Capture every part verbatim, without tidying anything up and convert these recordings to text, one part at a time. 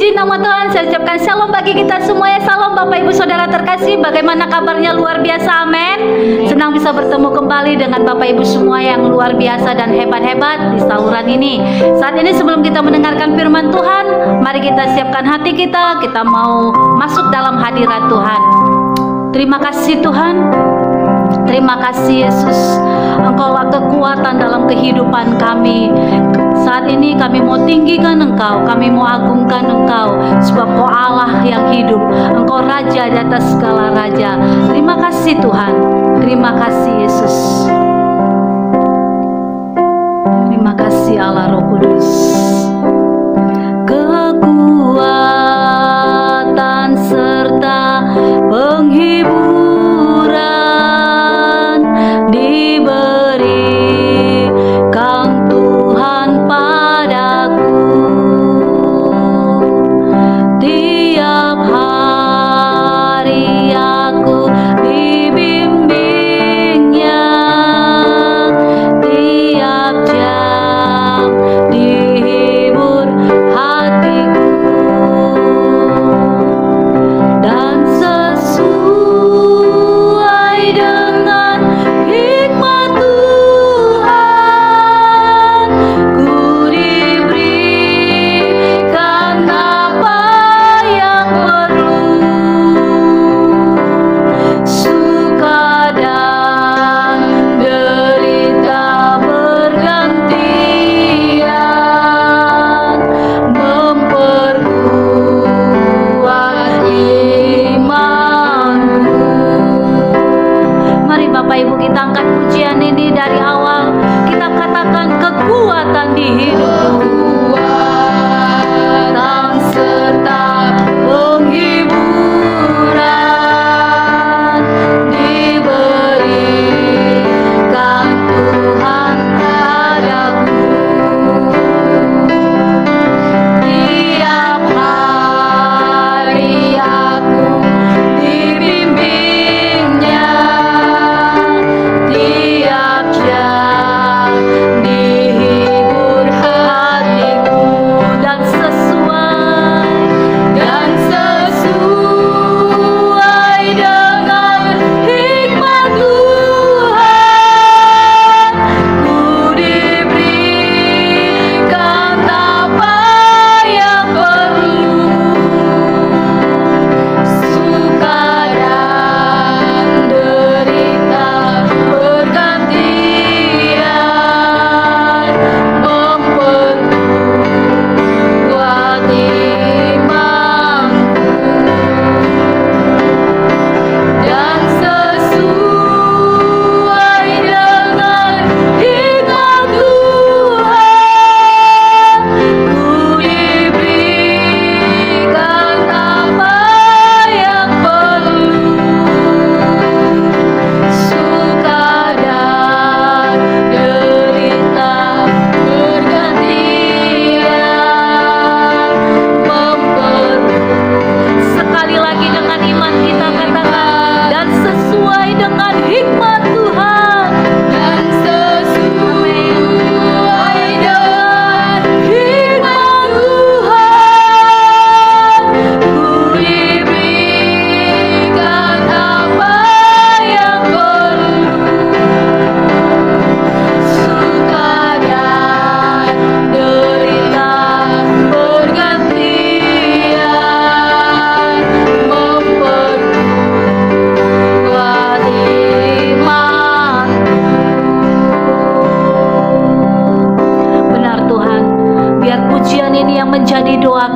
Puji nama Tuhan, saya ucapkan shalom bagi kita semuanya. Shalom Bapak Ibu Saudara terkasih, bagaimana kabarnya? Luar biasa, amin. Senang bisa bertemu kembali dengan Bapak Ibu semua yang luar biasa dan hebat-hebat di saluran ini. Saat ini sebelum kita mendengarkan firman Tuhan, mari kita siapkan hati kita, kita mau masuk dalam hadirat Tuhan. Terima kasih Tuhan, terima kasih Yesus, Engkaulah kekuatan dalam kehidupan kami. Saat ini kami mau tinggikan Engkau, kami mau agungkan Engkau, sebab Kau Allah yang hidup, Engkau Raja di atas segala Raja. Terima kasih Tuhan, terima kasih Yesus. Terima kasih Allah Roh Kudus. Kekuatan serta penghibur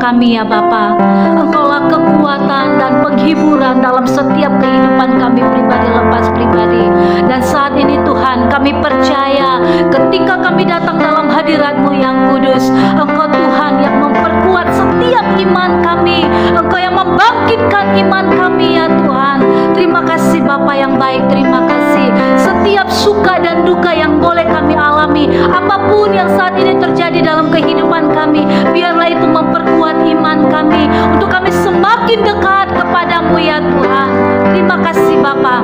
kami ya Bapa. Engkaulah kekuatan dan penghiburan dalam setiap kehidupan kami pribadi lepas pribadi. Dan saat ini Tuhan, kami percaya ketika kami datang dalam hadirat-Mu yang kudus, Engkau Tuhan yang memperkuat setiap iman kami, Engkau yang membangkitkan iman kami ya Tuhan. Terima kasih Bapa yang baik, terima kasih. Setiap suka dan duka yang boleh kami alami, apapun yang saat ini terjadi dalam kehidupan kami, biarlah itu memperkuat iman kami, untuk kami semakin dekat kepadamu ya Tuhan. Terima kasih Bapa,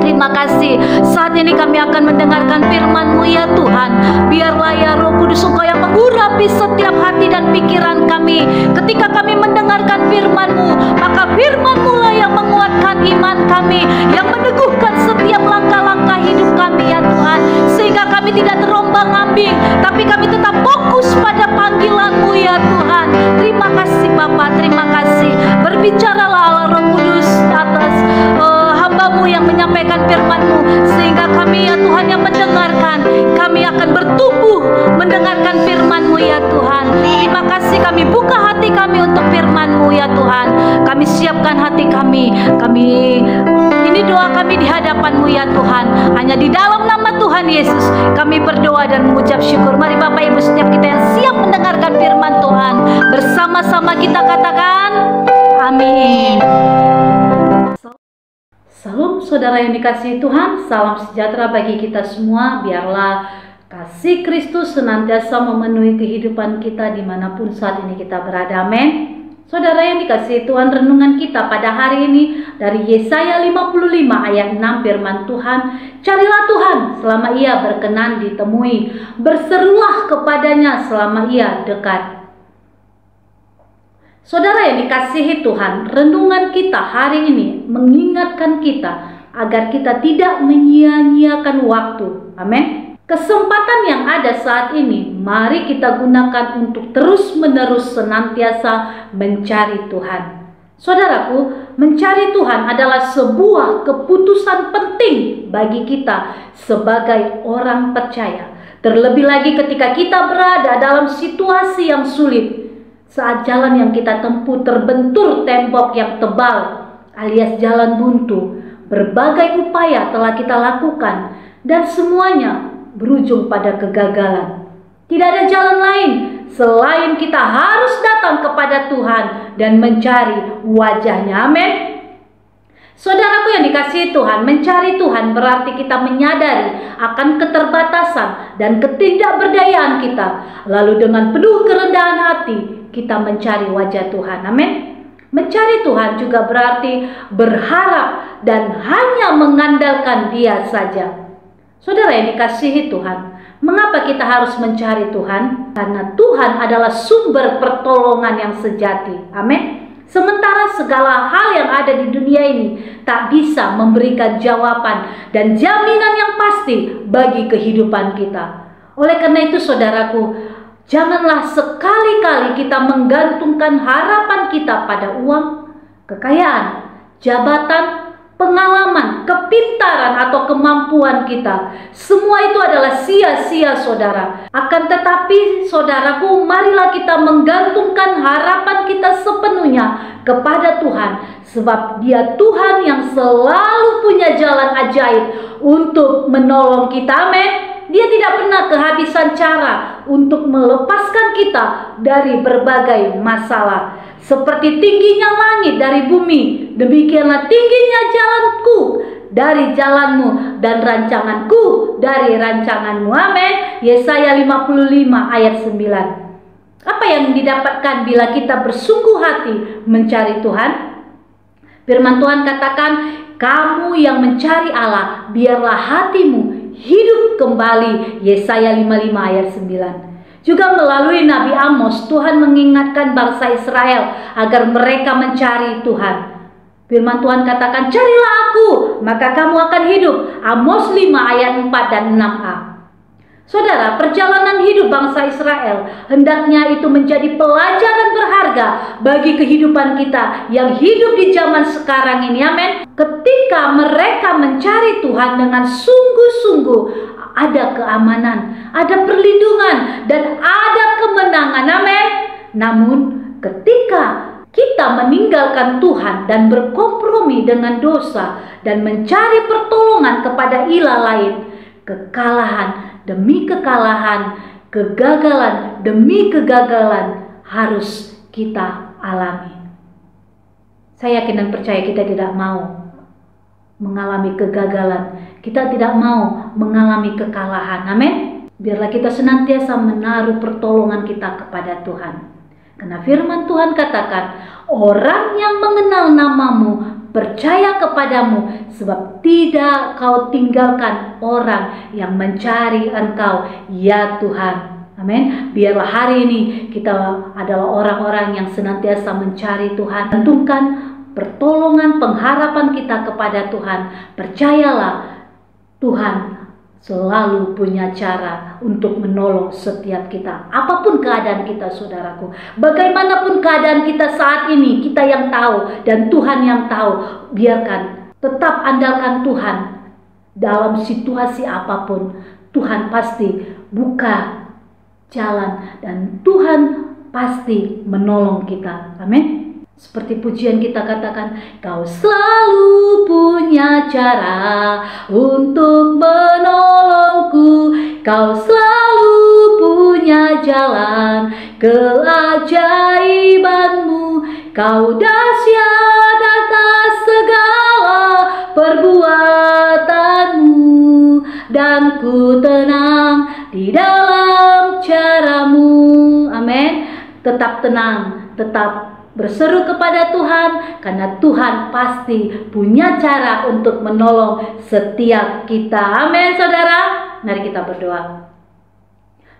terima kasih. Saat ini kami akan mendengarkan firman-Mu ya Tuhan. Biarlah ya Roh Kudus Engkau yang mengurapi setiap hati dan pikiran kami ketika kami mendengarkan firman-Mu, maka firman-Mu lah yang menguatkan iman kami, yang meneguhkan setiap langkah-langkah hidup kami ya Tuhan, sehingga kami tidak terombang-ambing, tapi kami tetap fokus pada panggilan-Mu ya Tuhan. Terima kasih Bapa, terima kasih. Berbicaralah Roh Kudus atas uh, hamba-Mu yang menyampaikan firman-Mu, sehingga kami ya Tuhan yang mendengarkan, kami akan bertumbuh mendengarkan firman-Mu ya Tuhan. Terima kasih, kami buka hati kami untuk firman-Mu ya Tuhan. Kami siapkan hati kami, kami ini doa kami di hadapan-Mu ya Tuhan. Hanya di dalam nama Tuhan Yesus kami berdoa dan mengucap syukur. Mari Bapak Ibu setiap kita yang siap mendengarkan firman Tuhan, bersama-sama kita katakan amin. Salam saudara yang dikasihi Tuhan, salam sejahtera bagi kita semua. Biarlah kasih Kristus senantiasa memenuhi kehidupan kita dimanapun saat ini kita berada. Amin. Saudara yang dikasihi Tuhan, renungan kita pada hari ini dari Yesaya lima puluh lima ayat enam, firman Tuhan, carilah Tuhan selama Ia berkenan ditemui, berserulah kepadanya selama Ia dekat. Saudara yang dikasihi Tuhan, renungan kita hari ini mengingatkan kita agar kita tidak menyia-nyiakan waktu. Amin. Kesempatan yang ada saat ini, mari kita gunakan untuk terus-menerus senantiasa mencari Tuhan. Saudaraku, mencari Tuhan adalah sebuah keputusan penting bagi kita sebagai orang percaya. Terlebih lagi ketika kita berada dalam situasi yang sulit, saat jalan yang kita tempuh terbentur tembok yang tebal alias jalan buntu, berbagai upaya telah kita lakukan dan semuanya berujung pada kegagalan. Tidak ada jalan lain selain kita harus datang kepada Tuhan dan mencari wajah-Nya. Amin. Saudaraku yang dikasihi Tuhan, mencari Tuhan berarti kita menyadari akan keterbatasan dan ketidakberdayaan kita. Lalu dengan penuh kerendahan hati, kita mencari wajah Tuhan. Amin. Mencari Tuhan juga berarti berharap dan hanya mengandalkan Dia saja. Saudara yang dikasihi Tuhan, mengapa kita harus mencari Tuhan? Karena Tuhan adalah sumber pertolongan yang sejati. Amin. Sementara segala hal yang ada di dunia ini tak bisa memberikan jawaban dan jaminan yang pasti bagi kehidupan kita. Oleh karena itu saudaraku, janganlah sekali-kali kita menggantungkan harapan kita pada uang, kekayaan, jabatan, pengalaman, kepintaran atau kemampuan kita. Semua itu adalah sia-sia saudara. Akan tetapi saudaraku, marilah kita menggantungkan harapan kita sepenuhnya kepada Tuhan. Sebab Dia Tuhan yang selalu punya jalan ajaib untuk menolong kita. Amin. Dia tidak pernah kehabisan cara untuk melepaskan kita dari berbagai masalah. Seperti tingginya langit dari bumi, demikianlah tingginya jalanku dari jalanmu dan rancanganku dari rancanganmu. Amin. Yesaya lima puluh lima ayat sembilan. Apa yang didapatkan bila kita bersungguh hati mencari Tuhan? Firman Tuhan katakan, kamu yang mencari Allah, biarlah hatimu hidup kembali. Yesaya lima puluh lima ayat sembilan. Juga melalui Nabi Amos, Tuhan mengingatkan bangsa Israel agar mereka mencari Tuhan. Firman Tuhan katakan, carilah Aku, maka kamu akan hidup. Amos lima ayat empat dan enam a. Saudara, perjalanan hidup bangsa Israel hendaknya itu menjadi pelajaran berharga bagi kehidupan kita yang hidup di zaman sekarang ini. Amin. Ketika mereka mencari Tuhan dengan sungguh-sungguh, ada keamanan, ada perlindungan, dan ada kemenangan. Amin. Namun ketika kita meninggalkan Tuhan dan berkompromi dengan dosa dan mencari pertolongan kepada ilah lain, kekalahan demi kekalahan, kegagalan demi kegagalan harus kita alami. Saya yakin dan percaya kita tidak mau mengalami kegagalan. Kita tidak mau mengalami kekalahan. Amin. Biarlah kita senantiasa menaruh pertolongan kita kepada Tuhan. Karena firman Tuhan katakan, orang yang mengenal namamu percaya kepadamu, sebab tidak Kau tinggalkan orang yang mencari Engkau ya Tuhan. Amin. Biarlah hari ini kita adalah orang-orang yang senantiasa mencari Tuhan, tentukan pertolongan pengharapan kita kepada Tuhan. Percayalah, Tuhan selalu punya cara untuk menolong setiap kita. Apapun keadaan kita, saudaraku, bagaimanapun keadaan kita saat ini, kita yang tahu dan Tuhan yang tahu. Biarkan, tetap andalkan Tuhan dalam situasi apapun. Tuhan pasti buka jalan dan Tuhan pasti menolong kita. Amin. Seperti pujian kita katakan, Kau selalu punya cara untuk menolongku, Kau selalu punya jalan keajaibanmu, Kau dahsyat atas segala perbuatanmu, dan ku tenang di dalam caramu. Amin. Tetap tenang, tetap berseru kepada Tuhan, karena Tuhan pasti punya cara untuk menolong setiap kita. Amin, saudara. Mari kita berdoa.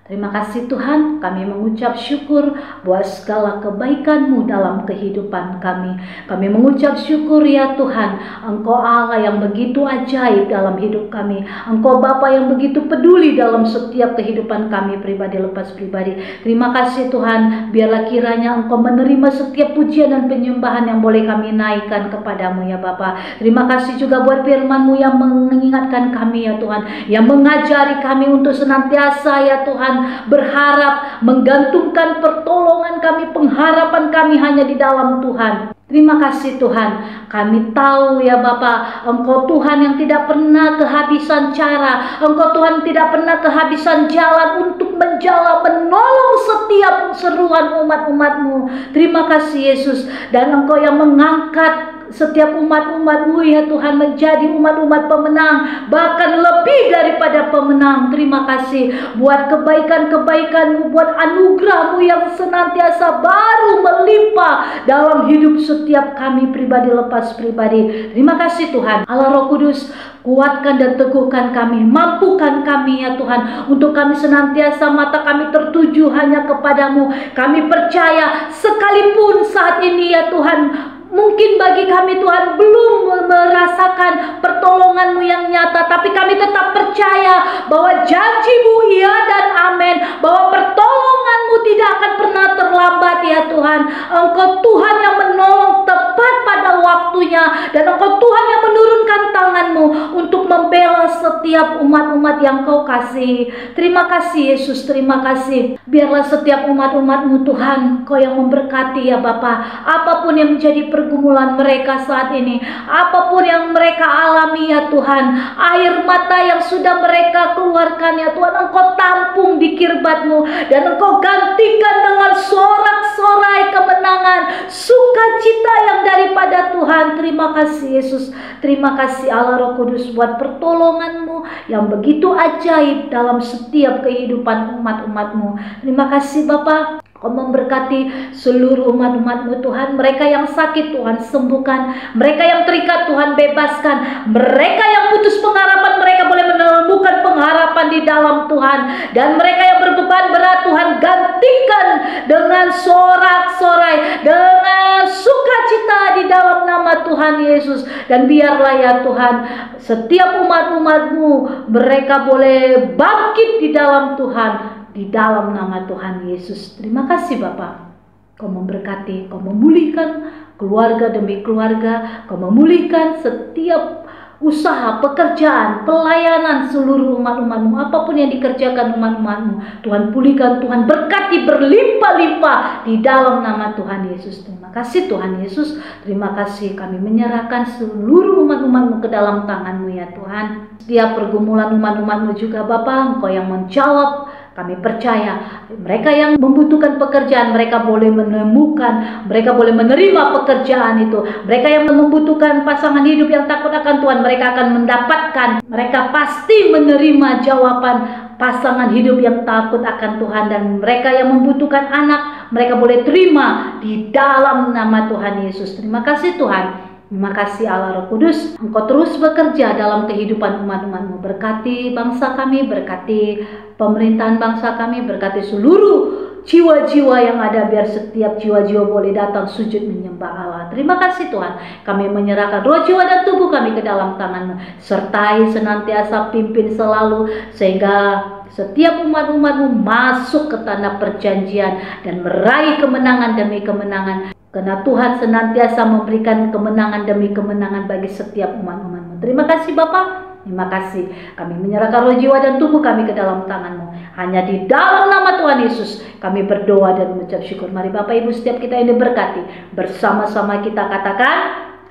Terima kasih Tuhan, kami mengucap syukur buat segala kebaikan-Mu dalam kehidupan kami. Kami mengucap syukur ya Tuhan, Engkau Allah yang begitu ajaib dalam hidup kami. Engkau Bapa yang begitu peduli dalam setiap kehidupan kami pribadi lepas pribadi. Terima kasih Tuhan, biarlah kiranya Engkau menerima setiap pujian dan penyembahan yang boleh kami naikkan kepadamu ya Bapa. Terima kasih juga buat firman-Mu yang mengingatkan kami ya Tuhan, yang mengajari kami untuk senantiasa ya Tuhan berharap, menggantungkan pertolongan kami, pengharapan kami hanya di dalam Tuhan. Terima kasih Tuhan, kami tahu ya Bapa, Engkau Tuhan yang tidak pernah kehabisan cara, Engkau Tuhan tidak pernah kehabisan jalan untuk menjawab, menolong setiap seruan umat-umat-Mu. Terima kasih Yesus, dan Engkau yang mengangkat setiap umat-umat-Mu ya Tuhan menjadi umat-umat pemenang, bahkan lebih daripada pemenang. Terima kasih buat kebaikan-kebaikan-Mu, buat anugerah-Mu yang senantiasa baru melimpah dalam hidup setiap kami pribadi lepas pribadi. Terima kasih Tuhan Allah Roh Kudus, kuatkan dan teguhkan kami, mampukan kami ya Tuhan, untuk kami senantiasa mata kami tertuju hanya kepadamu. Kami percaya sekalipun saat ini ya Tuhan, mungkin bagi kami Tuhan belum merasakan pertolongan-Mu yang nyata, tapi kami tetap percaya bahwa janji-Mu iya dan amin, bahwa pertolongan-Mu tidak akan pernah terlambat ya Tuhan. Engkau Tuhan yang menolong tepat pada waktunya, dan Engkau Tuhan yang menurunkan tangan-Mu untuk membela setiap umat-umat yang Kau kasih. Terima kasih Yesus, terima kasih. Biarlah setiap umat-umat-Mu Tuhan, Kau yang memberkati ya Bapa. Apapun yang menjadi pergumulan mereka saat ini, apapun yang mereka alami ya Tuhan, air mata yang sudah mereka keluarkan ya Tuhan, Engkau tampung di kirbat-Mu, dan Engkau gantikan dengan sorak-sorai kemenangan, sukacita yang daripada Tuhan. Terima kasih Yesus, terima kasih Allah Roh Kudus buat pertolongan-Mu yang begitu ajaib dalam setiap kehidupan umat-umat-Mu. Terima kasih Bapa, Kau memberkati seluruh umat-umat-Mu Tuhan. Mereka yang sakit Tuhan sembuhkan, mereka yang terikat Tuhan bebaskan, mereka yang putus pengharapan mereka boleh menemukan pengharapan di dalam Tuhan, dan mereka yang berbeban berat Tuhan gantikan dengan sorak-sorai, dengan sukacita di dalam nama Tuhan Yesus. Dan biarlah ya Tuhan, setiap umat-umat-Mu mereka boleh bangkit di dalam Tuhan, di dalam nama Tuhan Yesus. Terima kasih Bapa, Kau memberkati, Kau memulihkan keluarga demi keluarga, Kau memulihkan setiap usaha, pekerjaan, pelayanan seluruh umat-umat-Mu. Apapun yang dikerjakan umat-umat-Mu, Tuhan pulihkan, Tuhan berkati berlimpah-limpah di dalam nama Tuhan Yesus. Terima kasih Tuhan Yesus, terima kasih. Kami menyerahkan seluruh umat-umat-Mu ke dalam tangan-Mu ya Tuhan. Setiap pergumulan umat-umat-Mu juga Bapa, Engkau yang menjawab. Kami percaya mereka yang membutuhkan pekerjaan, mereka boleh menemukan, mereka boleh menerima pekerjaan itu. Mereka yang membutuhkan pasangan hidup yang takut akan Tuhan, mereka akan mendapatkan. Mereka pasti menerima jawaban pasangan hidup yang takut akan Tuhan. Dan mereka yang membutuhkan anak, mereka boleh terima di dalam nama Tuhan Yesus. Terima kasih Tuhan. Terima kasih Allah Roh Kudus, Engkau terus bekerja dalam kehidupan umat-umat-Mu. Berkati bangsa kami, berkati pemerintahan bangsa kami, berkati seluruh jiwa-jiwa yang ada, biar setiap jiwa-jiwa boleh datang sujud menyembah Allah. Terima kasih Tuhan, kami menyerahkan roh, jiwa, dan tubuh kami ke dalam tangan-Mu. Sertai senantiasa, pimpin selalu, sehingga setiap umat-umat-Mu masuk ke tanah perjanjian dan meraih kemenangan demi kemenangan. Karena Tuhan senantiasa memberikan kemenangan demi kemenangan bagi setiap umat-umat-Mu. Terima kasih Bapa, terima kasih. Kami menyerahkan roh, jiwa, dan tubuh kami ke dalam tangan-Mu. Hanya di dalam nama Tuhan Yesus kami berdoa dan mengucap syukur. Mari Bapak Ibu setiap kita ini berkati. Bersama-sama kita katakan,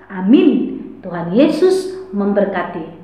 amin. Tuhan Yesus memberkati.